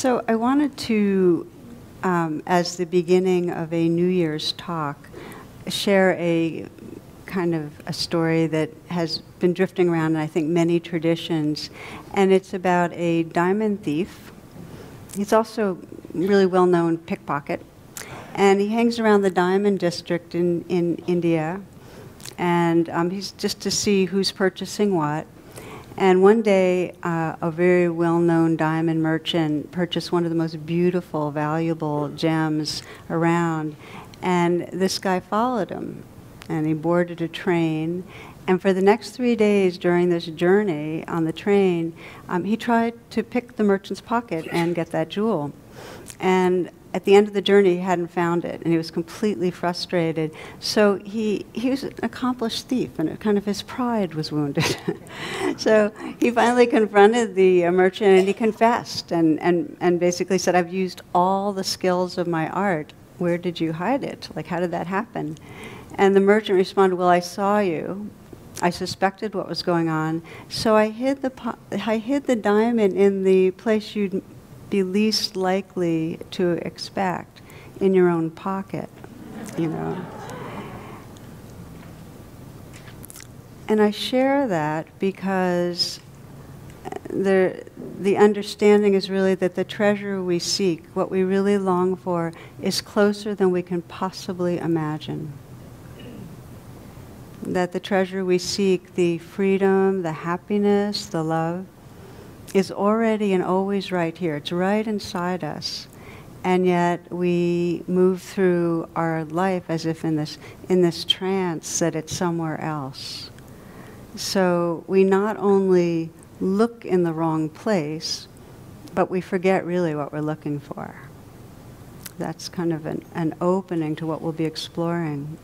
So I wanted to, as the beginning of a New Year's talk, share a kind of a story that has been drifting around in, I think, many traditions. And it's about a diamond thief. He's also a really well-known pickpocket. And he hangs around the diamond district in India. And he's just to see who's purchasing what. And one day, a very well-known diamond merchant purchased one of the most beautiful, valuable gems around. And this guy followed him. And he boarded a train. And for the next 3 days during this journey on the train, he tried to pick the merchant's pocket and get that jewel. And at the end of the journey, he hadn't found it, and he was completely frustrated. So he was an accomplished thief, and kind of his pride was wounded. So he finally confronted the merchant, and he confessed, and basically said, "I've used all the skills of my art. Where did you hide it? Like, how did that happen?" And the merchant responded, "Well, I saw you. I suspected what was going on. So I hid the diamond in the place you'd be least likely to expect, in your own pocket, you know." And I share that because the understanding is really that the treasure we seek, what we really long for, is closer than we can possibly imagine. That the treasure we seek, the freedom, the happiness, the love, is already and always right here. It's right inside us. And yet we move through our life as if in this trance that it's somewhere else. So we not only look in the wrong place, but we forget really what we're looking for. That's kind of an opening to what we'll be exploring.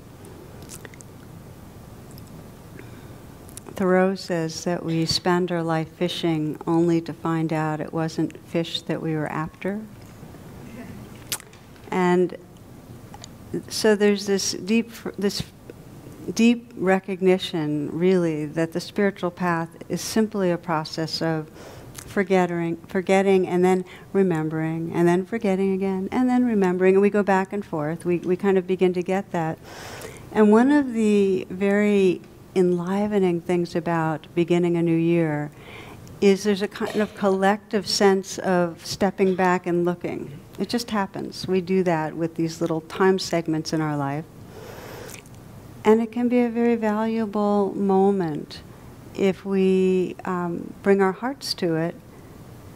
Thoreau says that we spend our life fishing only to find out it wasn't fish that we were after. And so there's this deep recognition, really, that the spiritual path is simply a process of forgetting, and then remembering, and then forgetting again, and then remembering, and we go back and forth. We kind of begin to get that. And one of the very enlivening things about beginning a new year is there's a kind of collective sense of stepping back and looking. It just happens. We do that with these little time segments in our life. And it can be a very valuable moment if we bring our hearts to it,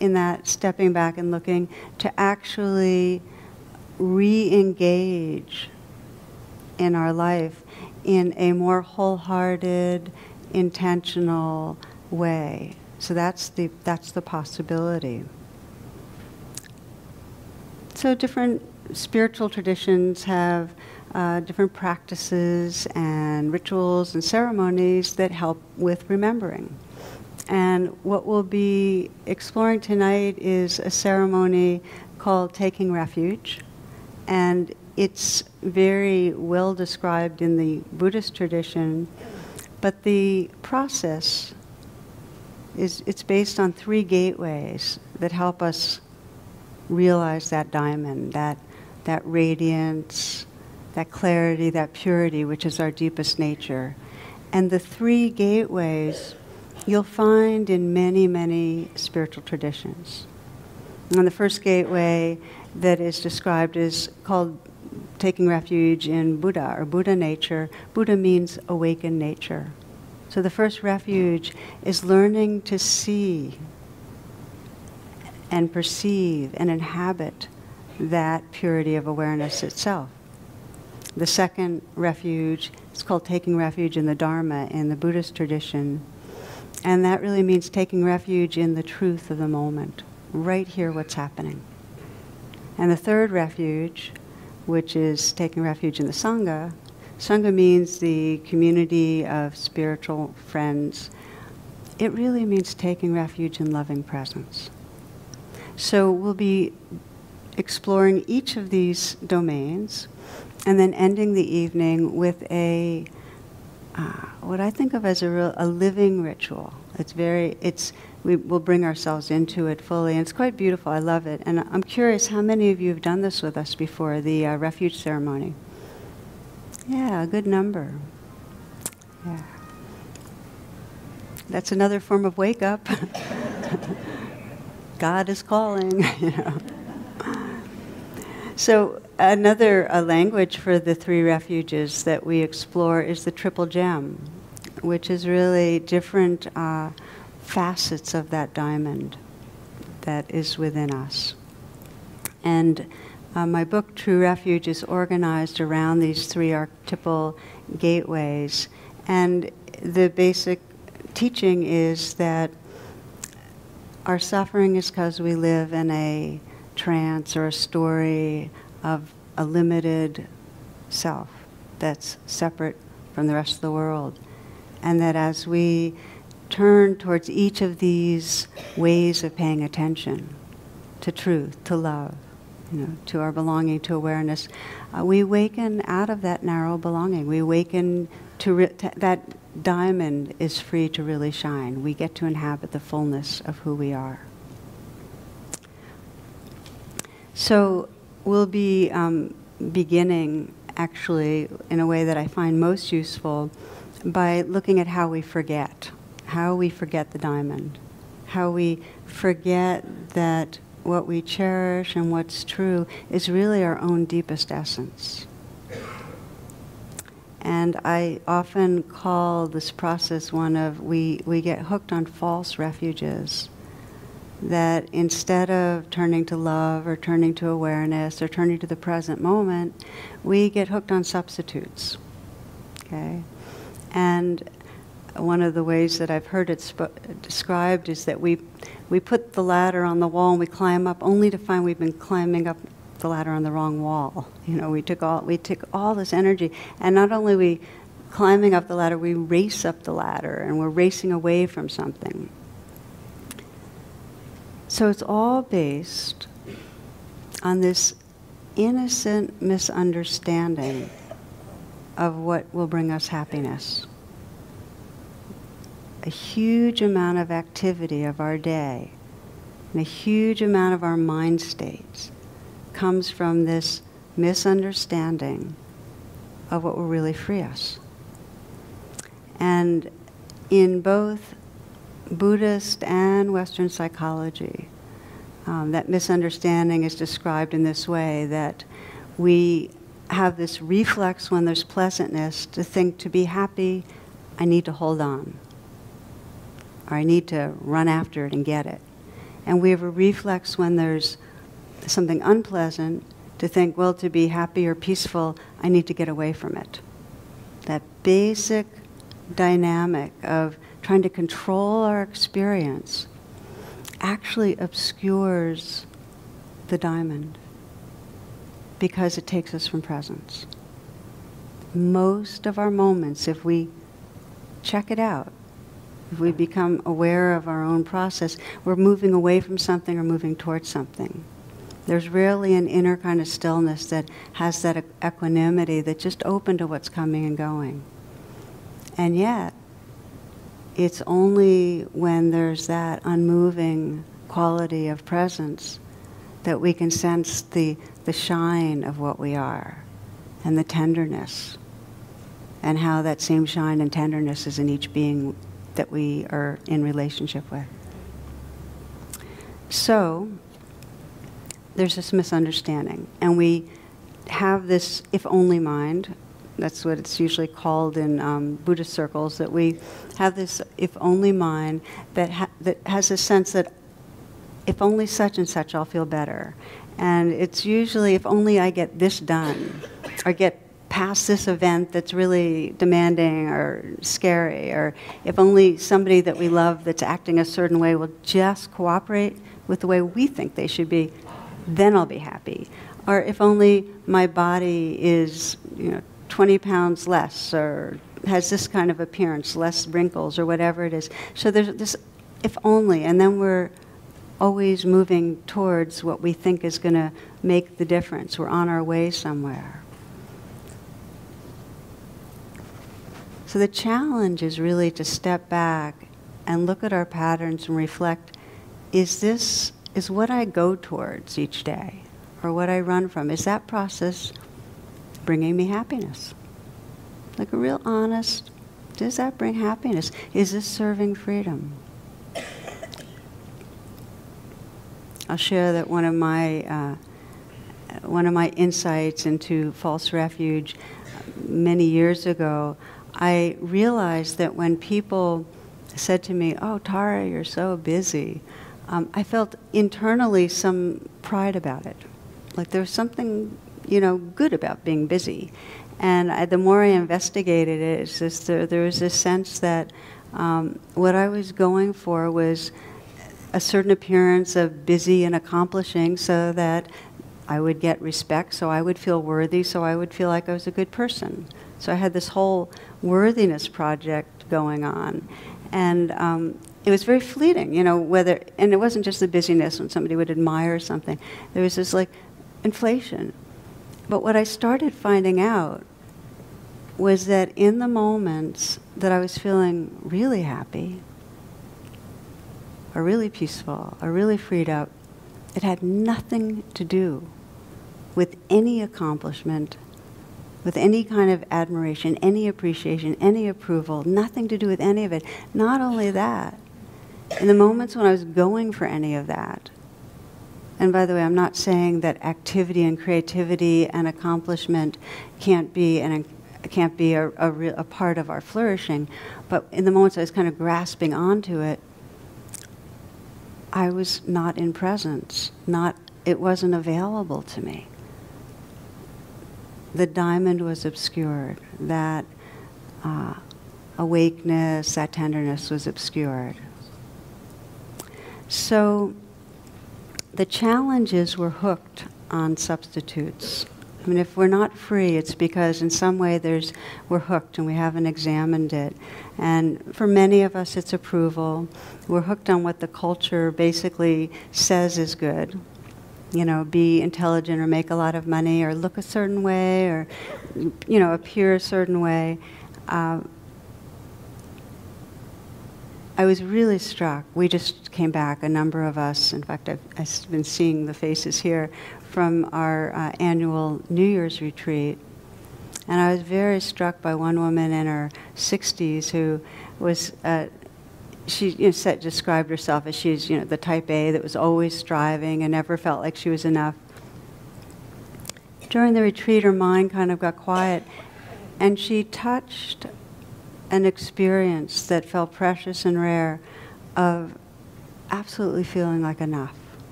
in that stepping back and looking, to actually re-engage in our life in a more wholehearted, intentional way. So that's the possibility. So different spiritual traditions have different practices and rituals and ceremonies that help with remembering. And what we'll be exploring tonight is a ceremony called Taking Refuge. And it's very well described in the Buddhist tradition, but the process it's based on 3 gateways that help us realize that diamond, that radiance, that clarity, that purity, which is our deepest nature. And the 3 gateways you'll find in many, many spiritual traditions. And the first gateway that is described is called Taking Refuge in Buddha, or Buddha nature. Buddha means awakened nature. So the first refuge is learning to see and perceive and inhabit that purity of awareness itself. The second refuge is called Taking Refuge in the Dharma, in the Buddhist tradition. And that really means taking refuge in the truth of the moment, right here, what's happening. And the third refuge, which is taking refuge in the Sangha. Sangha means the community of spiritual friends. It really means taking refuge in loving presence. So we'll be exploring each of these domains, and then ending the evening with a what I think of as a living ritual. It's very, we will bring ourselves into it fully, and it's quite beautiful. I love it. And I'm curious, how many of you have done this with us before, the refuge ceremony? Yeah, a good number. Yeah. That's another form of wake up. God is calling, you know. So another language for the three refuges that we explore is the triple gem, which is really different facets of that diamond that is within us. And my book, True Refuge, is organized around these three archetypal gateways. And the basic teaching is that our suffering is because we live in a trance or a story of a limited self that's separate from the rest of the world. And that as we turn towards each of these ways of paying attention to truth, to love, you know, to our belonging, to awareness, we awaken out of that narrow belonging. We awaken to that diamond is free to really shine. We get to inhabit the fullness of who we are. So we'll be beginning, actually, in a way that I find most useful, by looking at how we forget the diamond, how we forget that what we cherish and what's true is really our own deepest essence. And I often call this process one of, we get hooked on false refuges, that instead of turning to love or turning to awareness or turning to the present moment, we get hooked on substitutes, okay? And one of the ways that I've heard it described is that we put the ladder on the wall and we climb up only to find we've been climbing up the ladder on the wrong wall. You know, we took all this energy, and not only we climbing up the ladder, we race up the ladder and we're racing away from something. So it's all based on this innocent misunderstanding of what will bring us happiness. A huge amount of activity of our day and a huge amount of our mind states comes from this misunderstanding of what will really free us. And in both Buddhist and Western psychology, that misunderstanding is described in this way, that we have this reflex when there's pleasantness to think, to be happy, I need to hold on, or I need to run after it and get it. And we have a reflex when there's something unpleasant to think, well, to be happy or peaceful, I need to get away from it. That basic dynamic of trying to control our experience actually obscures the diamond, because it takes us from presence. Most of our moments, if we check it out, if we become aware of our own process, we're moving away from something or moving towards something. There's rarely an inner kind of stillness that has that equanimity that's just open to what's coming and going. And yet, it's only when there's that unmoving quality of presence that we can sense the shine of what we are and the tenderness, and how that same shine and tenderness is in each being that we are in relationship with. So there's this misunderstanding, and we have this if-only mind. That's what it's usually called in Buddhist circles, that we have this if-only mind that has a sense that if only such and such, I'll feel better. And it's usually, if only I get this done, or get past this event that's really demanding or scary, or if only somebody that we love that's acting a certain way will just cooperate with the way we think they should be, then I'll be happy. Or if only my body is, you know, 20 pounds less, or has this kind of appearance, less wrinkles, or whatever it is. So there's this if only, and then we're always moving towards what we think is going to make the difference. We're on our way somewhere. So So the challenge is really to step back and look at our patterns and reflect, is what I go towards each day, or what I run from, is that process bringing me happiness? Like a real honest, does that bring happiness? Is this serving freedom? I'll share that one of my insights into false refuge many years ago, I realized that when people said to me, "Oh, Tara, you're so busy," I felt internally some pride about it. Like there was something, you know, good about being busy. And the more I investigated it, it's just there was this sense that what I was going for was a certain appearance of busy and accomplishing, so that I would get respect, so I would feel worthy, so I would feel like I was a good person. So I had this whole worthiness project going on. And it was very fleeting, you know, whether, and it wasn't just the busyness when somebody would admire something. There was this like inflation. But what I started finding out was that in the moments that I was feeling really happy, or really peaceful, or really freed up, it had nothing to do with any accomplishment, with any kind of admiration, any appreciation, any approval, nothing to do with any of it. Not only that, in the moments when I was going for any of that, and by the way, I'm not saying that activity and creativity and accomplishment can't be a part of our flourishing, but in the moments I was kind of grasping onto it, I was not in presence. It wasn't available to me. The diamond was obscured. That awakeness, that tenderness was obscured. So the challenge is we're hooked on substitutes. I mean, if we're not free, it's because in some way we're hooked and we haven't examined it. And for many of us, it's approval. We're hooked on what the culture basically says is good. You know, be intelligent or make a lot of money or look a certain way or, you know, appear a certain way. I was really struck. We just came back, a number of us. In fact, I've been seeing the faces here from our annual New Year's retreat. And I was very struck by one woman in her 60s who was, she described herself as she's, you know, the type A that was always striving and never felt like she was enough. During the retreat, her mind kind of got quiet, and she touched an experience that felt precious and rare of absolutely feeling like enough.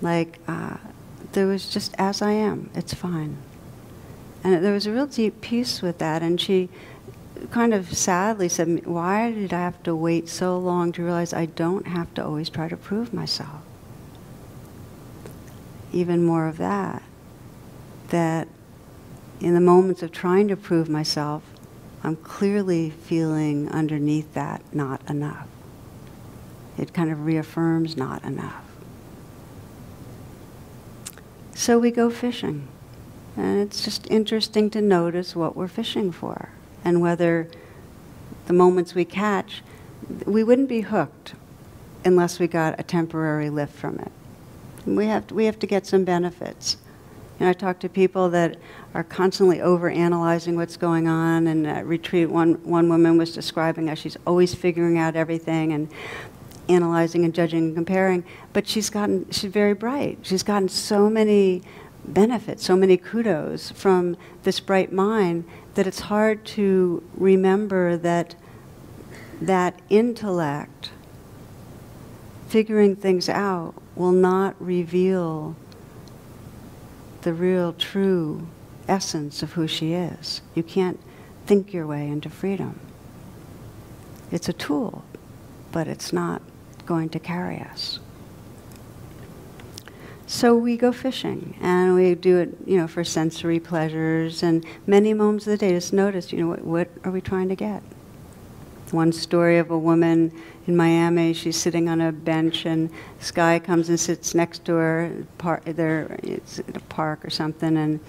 Like there was just, as I am, it's fine. And there was a real deep peace with that. And she kind of sadly said, why did I have to wait so long to realize I don't have to always try to prove myself? Even more of that, that in the moments of trying to prove myself, I'm clearly feeling underneath that not enough. It kind of reaffirms not enough. So we go fishing. And it's just interesting to notice what we're fishing for and whether the moments we catch, we wouldn't be hooked unless we got a temporary lift from it. And we have to get some benefits. And I talk to people that are constantly over-analyzing what's going on. And at retreat, one woman was describing how she's always figuring out everything and analyzing and judging and comparing. But she's very bright. She's gotten so many benefits, so many kudos from this bright mind that it's hard to remember that that intellect, figuring things out, will not reveal the real, true essence of who she is. You can't think your way into freedom. It's a tool, but it's not going to carry us. So we go fishing, and we do it, you know, for sensory pleasures, and many moments of the day just notice, you know, what are we trying to get? One story of a woman in Miami, she's sitting on a bench, and this guy comes and sits next to her, it's at a park or something,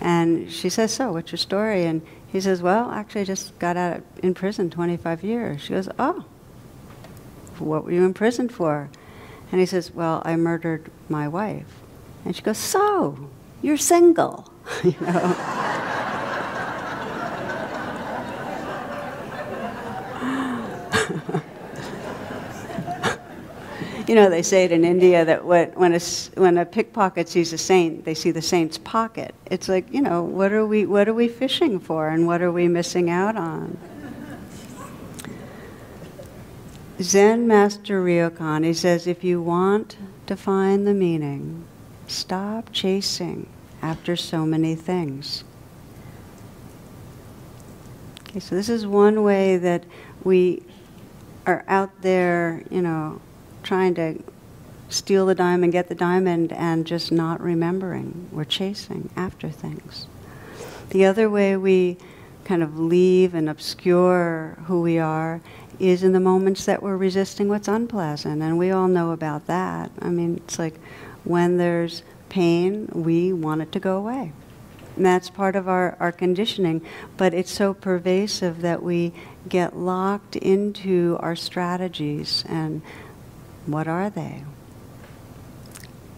and she says, so, what's your story? And He says, well, actually I just got out of, in prison 25 years. She goes, oh, what were you in prison for? And he says, well, I murdered my wife. And she goes, so, you're single, you know. You know, they say it in India that when a pickpocket sees a saint, they see the saint's pocket. It's like, you know, what are we fishing for, and what are we missing out on? Zen Master Ryokan, he says, if you want to find the meaning, stop chasing after so many things. Okay, so this is one way that we are out there, you know, trying to steal the diamond, get the diamond, and just not remembering. We're chasing after things. The other way we kind of leave and obscure who we are is in the moments that we're resisting what's unpleasant, and we all know about that. I mean, it's like when there's pain, we want it to go away. And that's part of our conditioning, but it's so pervasive that we get locked into our strategies. And what are they?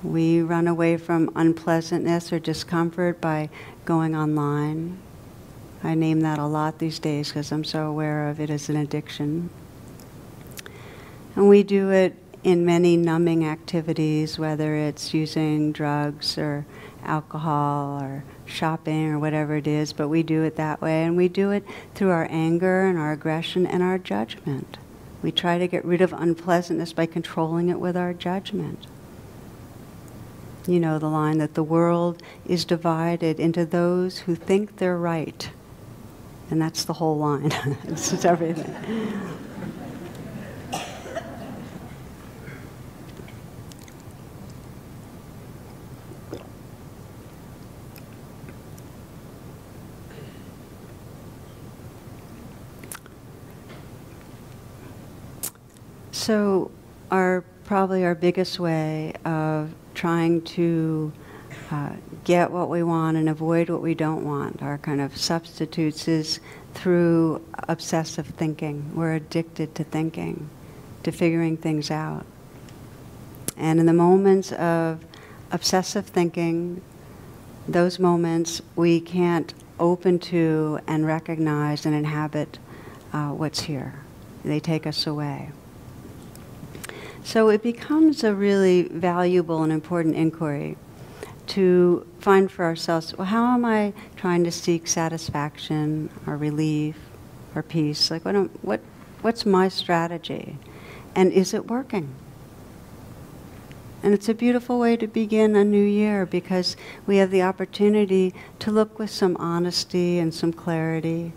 We run away from unpleasantness or discomfort by going online. I name that a lot these days because I'm so aware of it as an addiction. And we do it in many numbing activities, whether it's using drugs or alcohol or shopping or whatever it is, but we do it that way. And we do it through our anger and our aggression and our judgment. We try to get rid of unpleasantness by controlling it with our judgment. You know the line that the world is divided into those who think they're right. And that's the whole line. It's everything. So probably our biggest way of trying to get what we want and avoid what we don't want, our kind of substitutes, is through obsessive thinking. We're addicted to thinking, to figuring things out. And in the moments of obsessive thinking, those moments we can't open to and recognize and inhabit what's here. They take us away. So it becomes a really valuable and important inquiry to find for ourselves, well, how am I trying to seek satisfaction or relief or peace? Like, what's my strategy? And is it working? And it's a beautiful way to begin a new year because we have the opportunity to look with some honesty and some clarity.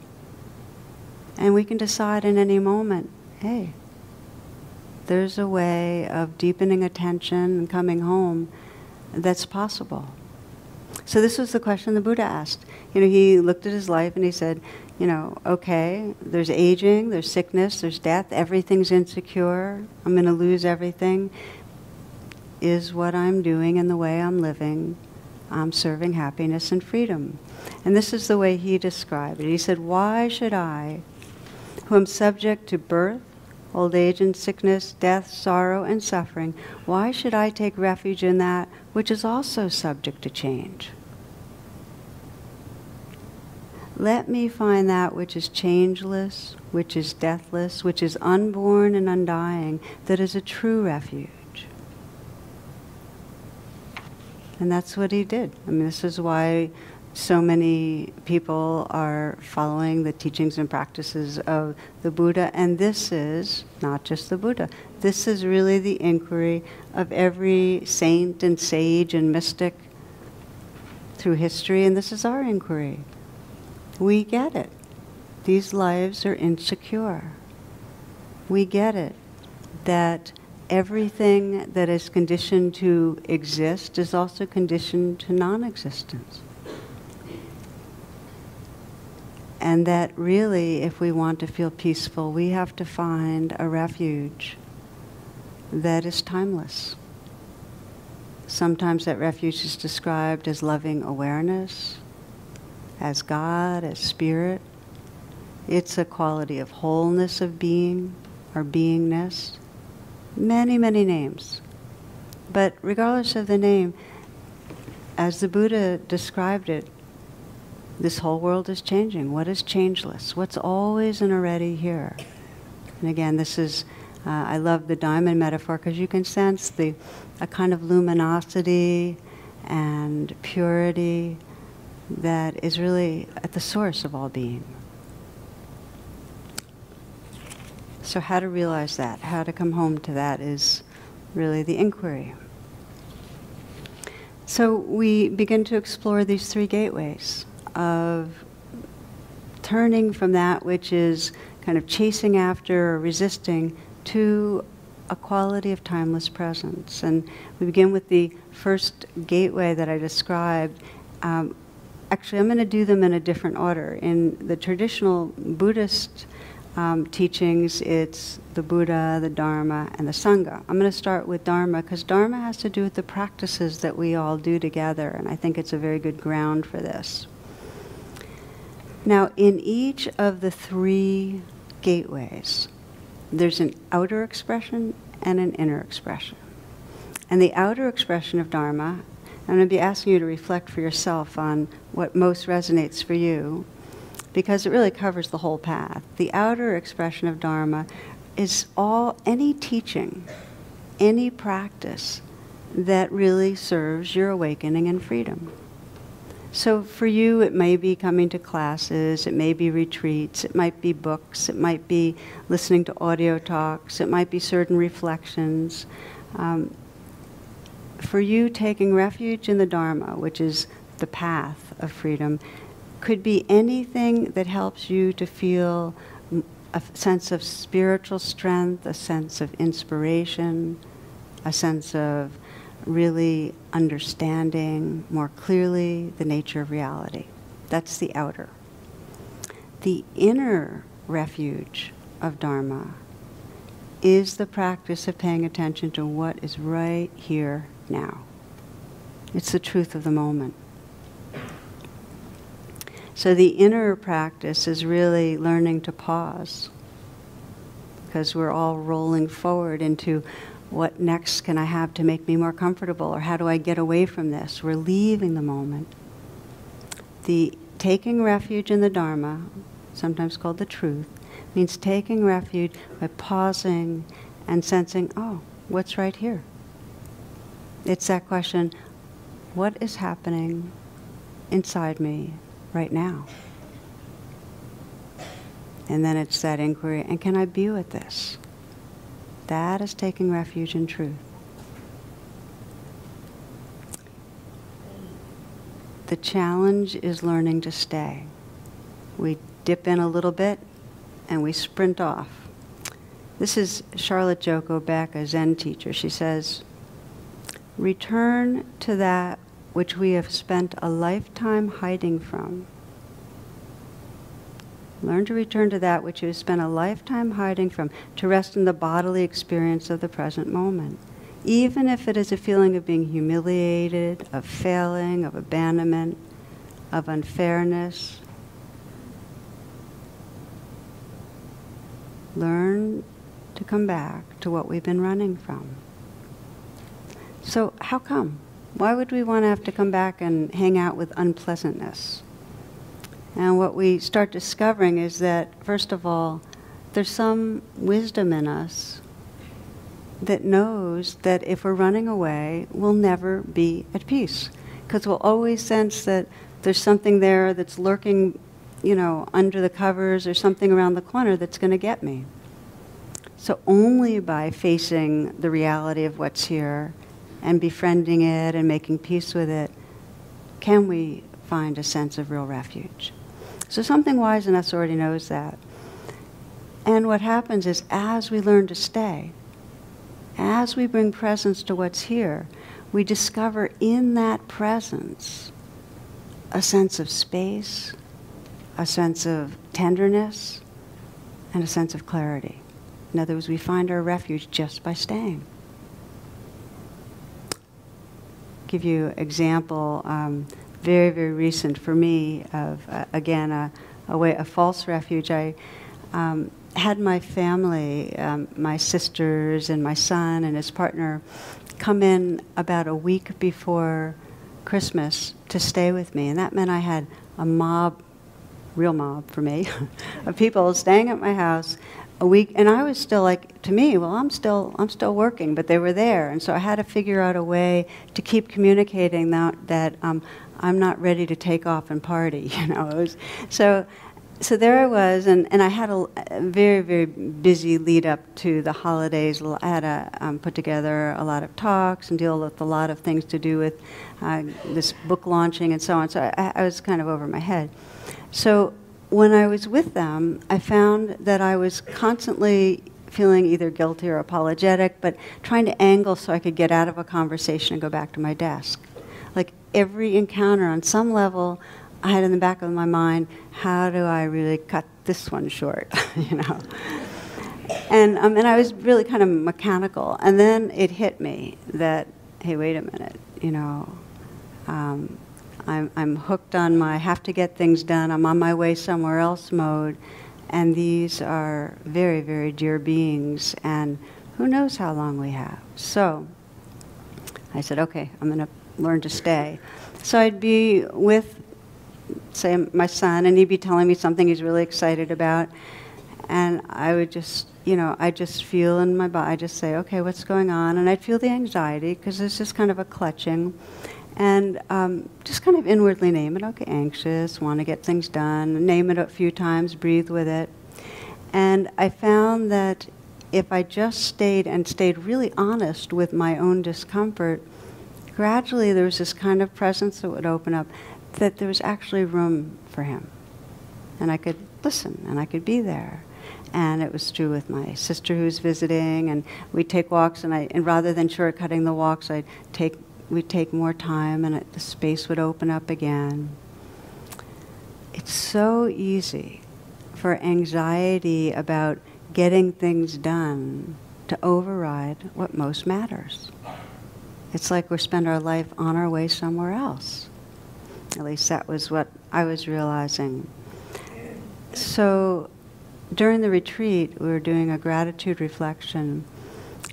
And we can decide in any moment, hey, there's a way of deepening attention and coming home that's possible. So this was the question the Buddha asked. You know, he looked at his life and he said, you know, okay, there's aging, there's sickness, there's death, everything's insecure, I'm going to lose everything. Is what I'm doing and the way I'm living, I'm serving happiness and freedom? And this is the way he described it. He said, why should I, who am subject to birth, old age and sickness, death, sorrow, and suffering, why should I take refuge in that which is also subject to change? Let me find that which is changeless, which is deathless, which is unborn and undying, that is a true refuge. And that's what he did. I mean, this is why so many people are following the teachings and practices of the Buddha, and this is not just the Buddha. This is really the inquiry of every saint and sage and mystic through history, and this is our inquiry. We get it. These lives are insecure. We get it that everything that is conditioned to exist is also conditioned to non-existence. And that really, if we want to feel peaceful, we have to find a refuge that is timeless. Sometimes that refuge is described as loving awareness, as God, as spirit. It's a quality of wholeness of being or beingness. Many, many names. But regardless of the name, as the Buddha described it, this whole world is changing. What is changeless? What's always and already here? And again, this is, I love the diamond metaphor because you can sense a kind of luminosity and purity that is really at the source of all being. So how to realize that, how to come home to that is really the inquiry. So we begin to explore these three gateways of turning from that which is kind of chasing after or resisting to a quality of timeless presence. And we begin with the first gateway that I described. Actually, I'm going to do them in a different order. In the traditional Buddhist teachings, it's the Buddha, the Dharma, and the Sangha. I'm going to start with Dharma because Dharma has to do with the practices that we all do together, and I think it's a very good ground for this. Now, in each of the three gateways, there's an outer expression and an inner expression. And the outer expression of Dharma, I'm going to be asking you to reflect for yourself on what most resonates for you, because it really covers the whole path. The outer expression of Dharma is any teaching, any practice that really serves your awakening and freedom. So for you, it may be coming to classes, it may be retreats, it might be books, it might be listening to audio talks, it might be certain reflections. For you, taking refuge in the Dharma, which is the path of freedom, could be anything that helps you to feel a sense of spiritual strength, a sense of inspiration, a sense of really understanding more clearly the nature of reality. That's the outer. The inner refuge of Dharma is the practice of paying attention to what is right here now. It's the truth of the moment. So the inner practice is really learning to pause, because we're all rolling forward into what next can I have to make me more comfortable, or how do I get away from this? We're leaving the moment. The taking refuge in the Dharma, sometimes called the truth, means taking refuge by pausing and sensing, oh, what's right here? It's that question, what is happening inside me right now? And then it's that inquiry, and can I be with this? That is taking refuge in truth. The challenge is learning to stay. We dip in a little bit, and we sprint off. This is Charlotte Joko Beck, a Zen teacher. She says, return to that which we have spent a lifetime hiding from. Learn to return to that which you have spent a lifetime hiding from, to rest in the bodily experience of the present moment, even if it is a feeling of being humiliated, of failing, of abandonment, of unfairness. Learn to come back to what we've been running from. So how come? Why would we want to have to come back and hang out with unpleasantness? And what we start discovering is that, first of all, there's some wisdom in us that knows that if we're running away, we'll never be at peace, because we'll always sense that there's something there that's lurking, you know, under the covers, or something around the corner that's going to get me. So only by facing the reality of what's here and befriending it and making peace with it can we find a sense of real refuge. So something wise in us already knows that. And what happens is, as we learn to stay, as we bring presence to what's here, we discover in that presence a sense of space, a sense of tenderness, and a sense of clarity. In other words, we find our refuge just by staying. I'll give you an example, very, very recent for me, of, again, a, a false refuge. I had my family, my sisters and my son and his partner, come in about a week before Christmas to stay with me, and that meant I had a mob, real mob for me, of people staying at my house a week, and I was still like, to me, well, I'm still working, but they were there, and so I had to figure out a way to keep communicating that I'm not ready to take off and party, you know. It was, so there I was, and I had a very, very busy lead up to the holidays. I had to put together a lot of talks and deal with a lot of things to do with this book launching and so on. So I was kind of over my head. So when I was with them, I found that I was constantly feeling either guilty or apologetic, but trying to angle so I could get out of a conversation and go back to my desk. Like every encounter on some level, I had in the back of my mind, how do I really cut this one short, you know? And I was really kind of mechanical. And then it hit me that, hey, wait a minute, you know, I'm hooked on my have to get things done, I'm on my way somewhere else mode, and these are very, very dear beings, and who knows how long we have. So I said, okay, I'm gonna learn to stay. So I'd be with, say, my son, and he'd be telling me something he's really excited about, and I would just, you know, I just feel in my body, I just say, okay, what's going on? And I'd feel the anxiety, because there's just kind of a clutching, and just kind of inwardly name it, okay, anxious, want to get things done, name it a few times, breathe with it. And I found that if I just stayed really honest with my own discomfort, gradually there was this kind of presence that would open up, that there was actually room for him. And I could listen, and I could be there. And it was true with my sister who's visiting, and we'd take walks, and rather than shortcutting the walks, we'd take more time, and the space would open up again. It's so easy for anxiety about getting things done to override what most matters. It's like we spend our life on our way somewhere else. At least that was what I was realizing. So during the retreat, we were doing a gratitude reflection,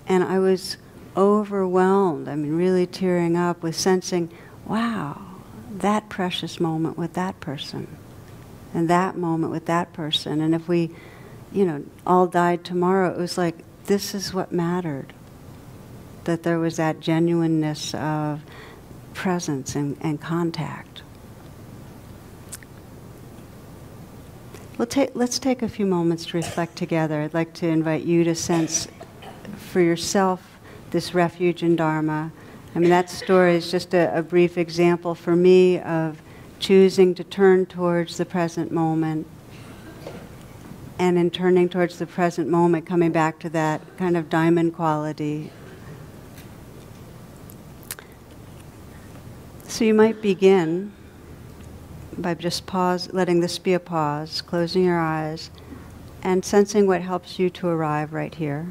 and I was overwhelmed, I mean really tearing up, with sensing, wow, that precious moment with that person, and that moment with that person, and if we, you know, all died tomorrow, it was like, this is what mattered, that there was that genuineness of presence and contact. Let's take a few moments to reflect together. I'd like to invite you to sense for yourself this refuge in Dharma. I mean, that story is just a brief example for me of choosing to turn towards the present moment, and in turning towards the present moment, coming back to that kind of diamond quality. So you might begin by just letting this be a pause, closing your eyes, and sensing what helps you to arrive right here.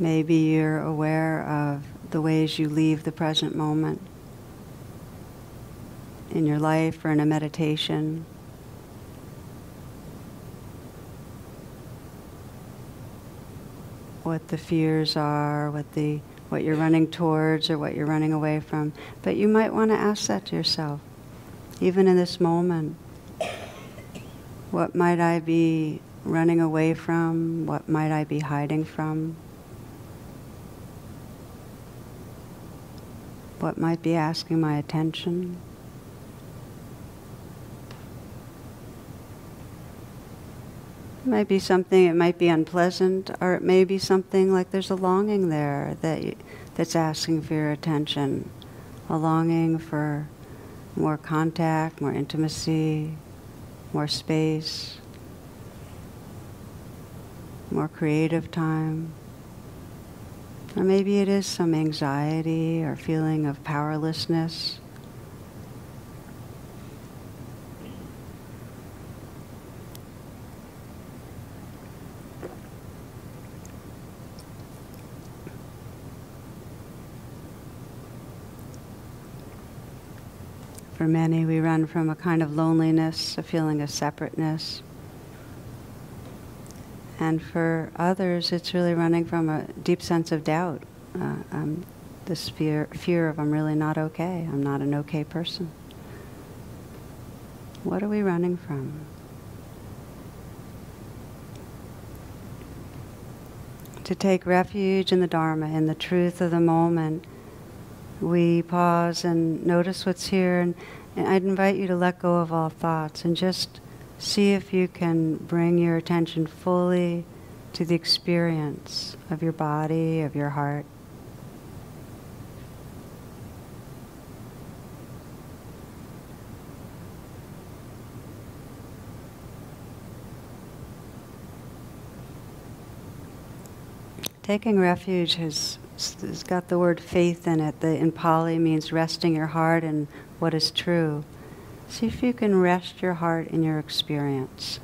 Maybe you're aware of the ways you leave the present moment in your life or in a meditation. What the fears are, what you're running towards or what you're running away from. But you might want to ask that to yourself, even in this moment. What might I be running away from? What might I be hiding from? What might be asking my attention? It might be something, it might be unpleasant, or it may be something like there's a longing there that's asking for your attention, a longing for more contact, more intimacy, more space, more creative time. Or maybe it is some anxiety or feeling of powerlessness. For many, we run from a kind of loneliness, a feeling of separateness. And for others, it's really running from a deep sense of doubt, this fear of I'm really not okay, I'm not an okay person. What are we running from? To take refuge in the Dharma, in the truth of the moment, we pause and notice what's here, and I'd invite you to let go of all thoughts and just see if you can bring your attention fully to the experience of your body, of your heart. Taking refuge has got the word faith in it, that in Pali means resting your heart in what is true. See if you can rest your heart in your experience.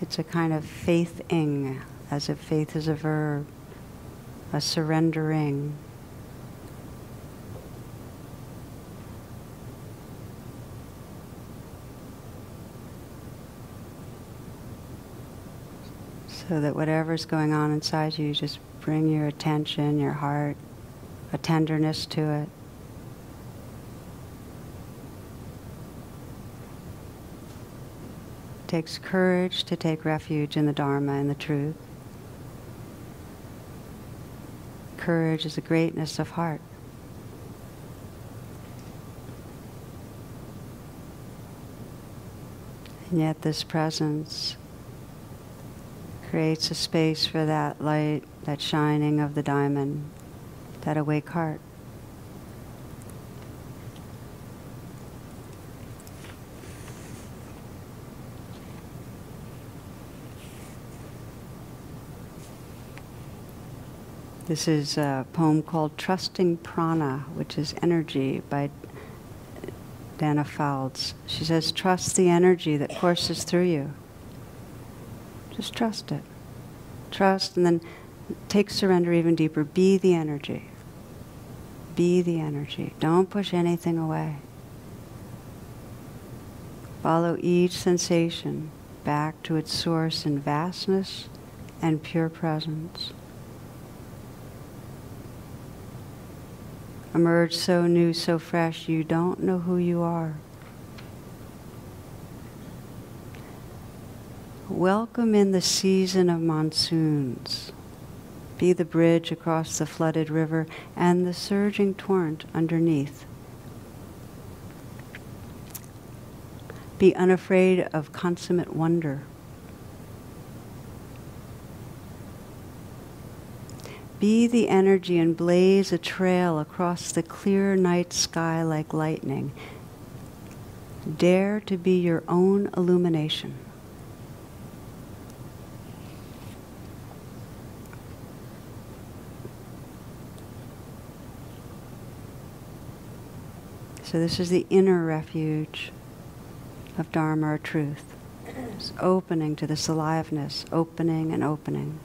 It's a kind of faithing, as if faith is a verb, a surrendering. So that whatever's going on inside you, just bring your attention, your heart, a tenderness to it. It takes courage to take refuge in the Dharma and the truth. Courage is the greatness of heart. And yet this presence creates a space for that light, that shining of the diamond, that awake heart. This is a poem called Trusting Prana, which is Energy, by Dana Foulds. She says, trust the energy that courses through you. Just trust it. Trust, and then take surrender even deeper. Be the energy. Be the energy. Don't push anything away. Follow each sensation back to its source in vastness and pure presence. Emerge so new, so fresh, you don't know who you are. Welcome in the season of monsoons. Be the bridge across the flooded river and the surging torrent underneath. Be unafraid of consummate wonder. Be the energy and blaze a trail across the clear night sky like lightning. Dare to be your own illumination. So this is the inner refuge of Dharma or truth. It's opening to this aliveness, opening and opening.